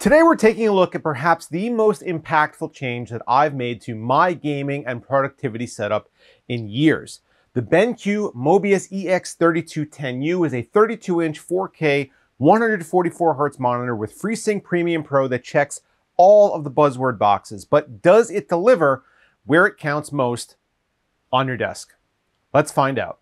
Today we're taking a look at perhaps the most impactful change that I've made to my gaming and productivity setup in years. The BenQ Mobiuz EX3210U is a 32-inch 4K 144Hz monitor with FreeSync Premium Pro that checks all of the buzzword boxes, but does it deliver where it counts most on your desk? Let's find out.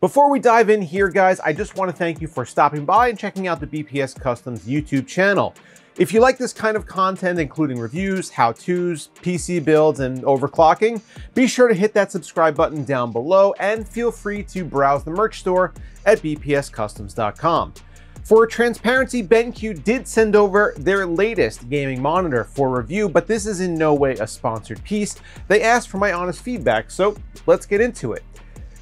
Before we dive in here, guys, I just want to thank you for stopping by and checking out the BPS Customs YouTube channel. If you like this kind of content, including reviews, how-tos, PC builds, and overclocking, be sure to hit that subscribe button down below and feel free to browse the merch store at bpscustoms.com. For transparency, BenQ did send over their latest gaming monitor for review, but this is in no way a sponsored piece. They asked for my honest feedback, so let's get into it.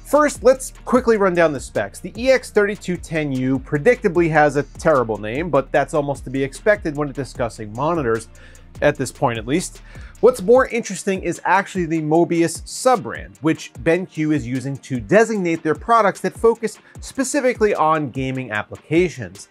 First, let's quickly run down the specs. The EX3210U predictably has a terrible name, but that's almost to be expected when discussing monitors, at this point at least. What's more interesting is actually the Mobiuz sub-brand, which BenQ is using to designate their products that focus specifically on gaming applications.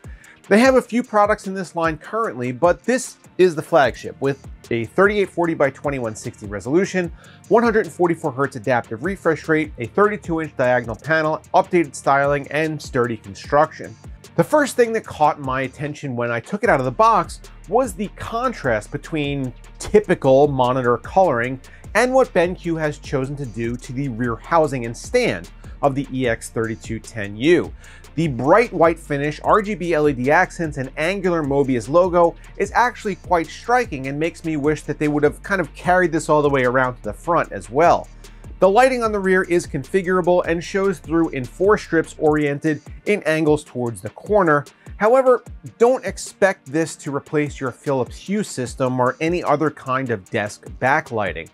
They have a few products in this line currently, but this is the flagship with a 3840 by 2160 resolution, 144Hz adaptive refresh rate, a 32-inch diagonal panel, updated styling, and sturdy construction. The first thing that caught my attention when I took it out of the box was the contrast between typical monitor coloring and what BenQ has chosen to do to the rear housing and stand of the EX3210U. The bright white finish, RGB LED accents, and angular Mobiuz logo is actually quite striking and makes me wish that they would have kind of carried this all the way around to the front as well. The lighting on the rear is configurable and shows through in 4 strips oriented in angles towards the corner. However, don't expect this to replace your Philips Hue system or any other kind of desk backlighting.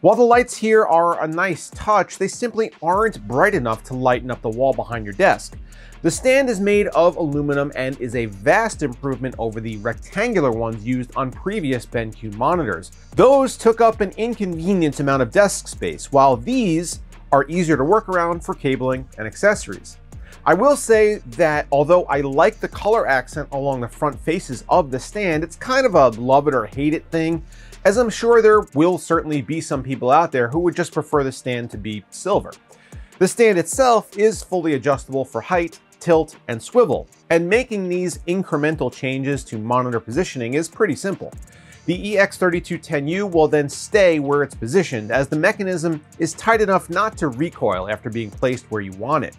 While the lights here are a nice touch, they simply aren't bright enough to lighten up the wall behind your desk. The stand is made of aluminum and is a vast improvement over the rectangular ones used on previous BenQ monitors. Those took up an inconvenient amount of desk space, while these are easier to work around for cabling and accessories. I will say that although I like the color accent along the front faces of the stand, it's kind of a love it or hate it thing, as I'm sure there will certainly be some people out there who would just prefer the stand to be silver. The stand itself is fully adjustable for height, tilt, and swivel, and making these incremental changes to monitor positioning is pretty simple. The EX3210U will then stay where it's positioned, as the mechanism is tight enough not to recoil after being placed where you want it.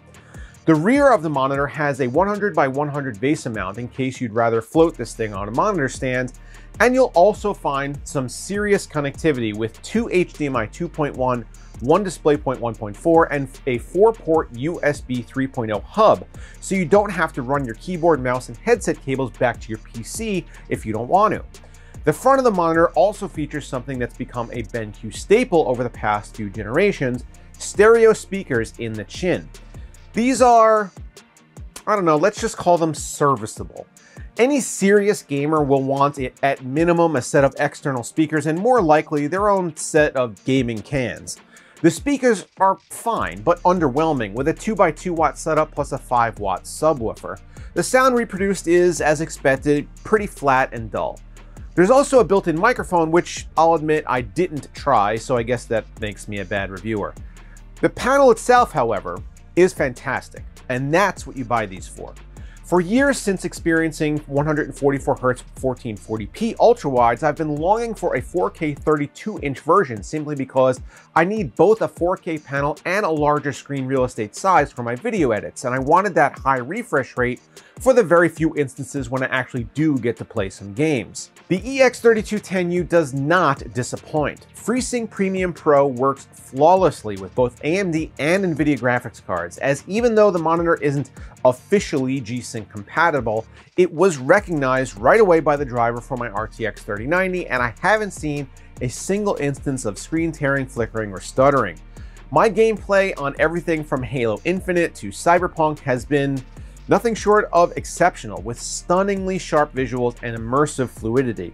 The rear of the monitor has a 100 by 100 VESA mount in case you'd rather float this thing on a monitor stand, and you'll also find some serious connectivity with 2 HDMI 2.1, 1 DisplayPort 1.4, and a 4-port USB 3.0 hub, so you don't have to run your keyboard, mouse, and headset cables back to your PC if you don't want to. The front of the monitor also features something that's become a BenQ staple over the past few generations, stereo speakers in the chin. These are, I don't know, let's just call them serviceable. Any serious gamer will want, at minimum, a set of external speakers and more likely their own set of gaming cans. The speakers are fine, but underwhelming, with a 2x2 watt setup plus a 5-watt subwoofer. The sound reproduced is, as expected, pretty flat and dull. There's also a built-in microphone, which I'll admit I didn't try, so I guess that makes me a bad reviewer. The panel itself, however, is fantastic, and that's what you buy these for. For years since experiencing 144Hz 1440p ultrawides, I've been longing for a 4K 32-inch version simply because I need both a 4K panel and a larger screen real estate size for my video edits, and I wanted that high refresh rate for the very few instances when I actually do get to play some games. The EX3210U does not disappoint. FreeSync Premium Pro works flawlessly with both AMD and NVIDIA graphics cards, as even though the monitor isn't officially G-Sync compatible, it was recognized right away by the driver for my RTX 3090, and I haven't seen a single instance of screen tearing, flickering, or stuttering. My gameplay on everything from Halo Infinite to Cyberpunk has been nothing short of exceptional, with stunningly sharp visuals and immersive fluidity.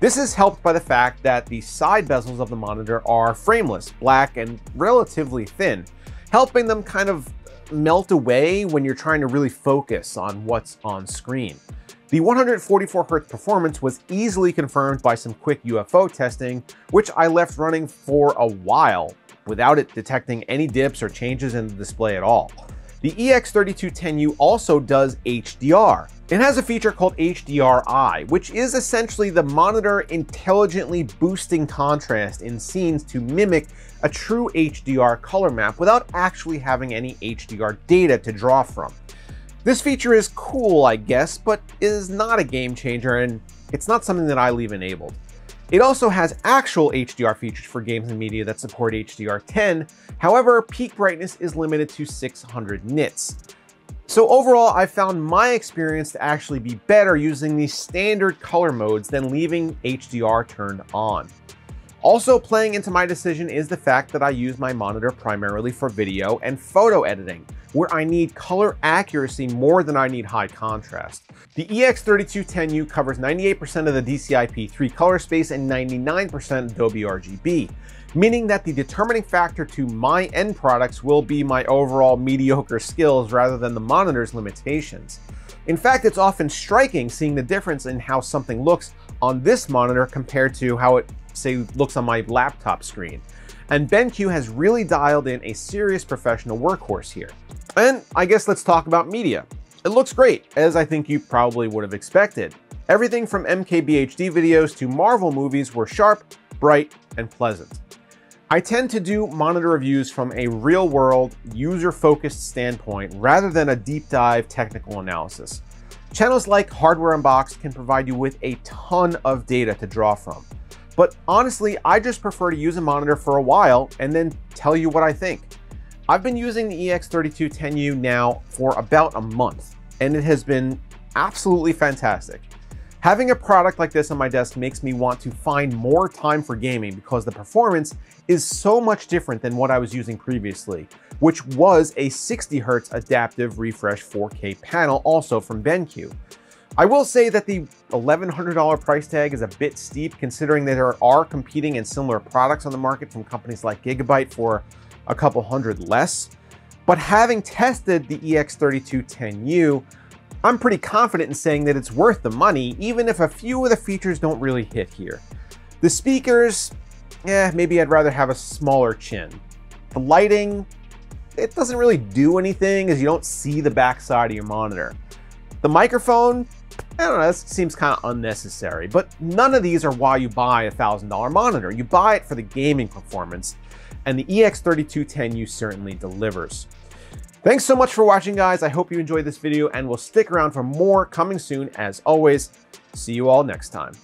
This is helped by the fact that the side bezels of the monitor are frameless, black, and relatively thin. helping them kind of melt away when you're trying to really focus on what's on screen. The 144Hz performance was easily confirmed by some quick UFO testing, which I left running for a while without it detecting any dips or changes in the display at all. The EX3210U also does HDR. It has a feature called HDRI, which is essentially the monitor intelligently boosting contrast in scenes to mimic a true HDR color map without actually having any HDR data to draw from. This feature is cool, I guess, but is not a game changer, and it's not something that I leave enabled. It also has actual HDR features for games and media that support HDR10. However, peak brightness is limited to 600 nits. So overall, I found my experience to actually be better using the standard color modes than leaving HDR turned on. Also playing into my decision is the fact that I use my monitor primarily for video and photo editing, where I need color accuracy more than I need high contrast. The EX3210U covers 98% of the DCI-P3 color space and 99% Adobe RGB, meaning that the determining factor to my end products will be my overall mediocre skills rather than the monitor's limitations. In fact, it's often striking seeing the difference in how something looks on this monitor compared to how it, say, looks on my laptop screen. And BenQ has really dialed in a serious professional workhorse here. And I guess let's talk about media. It looks great, as I think you probably would have expected. Everything from MKBHD videos to Marvel movies were sharp, bright, and pleasant. I tend to do monitor reviews from a real-world, user-focused standpoint rather than a deep-dive technical analysis. Channels like Hardware Unboxed can provide you with a ton of data to draw from. But honestly, I just prefer to use a monitor for a while and then tell you what I think. I've been using the EX3210U now for about a month, and it has been absolutely fantastic. Having a product like this on my desk makes me want to find more time for gaming because the performance is so much different than what I was using previously, which was a 60Hz adaptive refresh 4K panel, also from BenQ. I will say that the $1,100 price tag is a bit steep considering that there are competing and similar products on the market from companies like Gigabyte for a couple hundred less. But having tested the EX3210U, I'm pretty confident in saying that it's worth the money, even if a few of the features don't really hit here. The speakers, maybe I'd rather have a smaller chin. The lighting, it doesn't really do anything as you don't see the backside of your monitor. The microphone, I don't know, this seems kind of unnecessary, but none of these are why you buy a $1,000 monitor. You buy it for the gaming performance, and the EX3210U certainly delivers. Thanks so much for watching, guys. I hope you enjoyed this video, and we'll stick around for more coming soon. As always, see you all next time.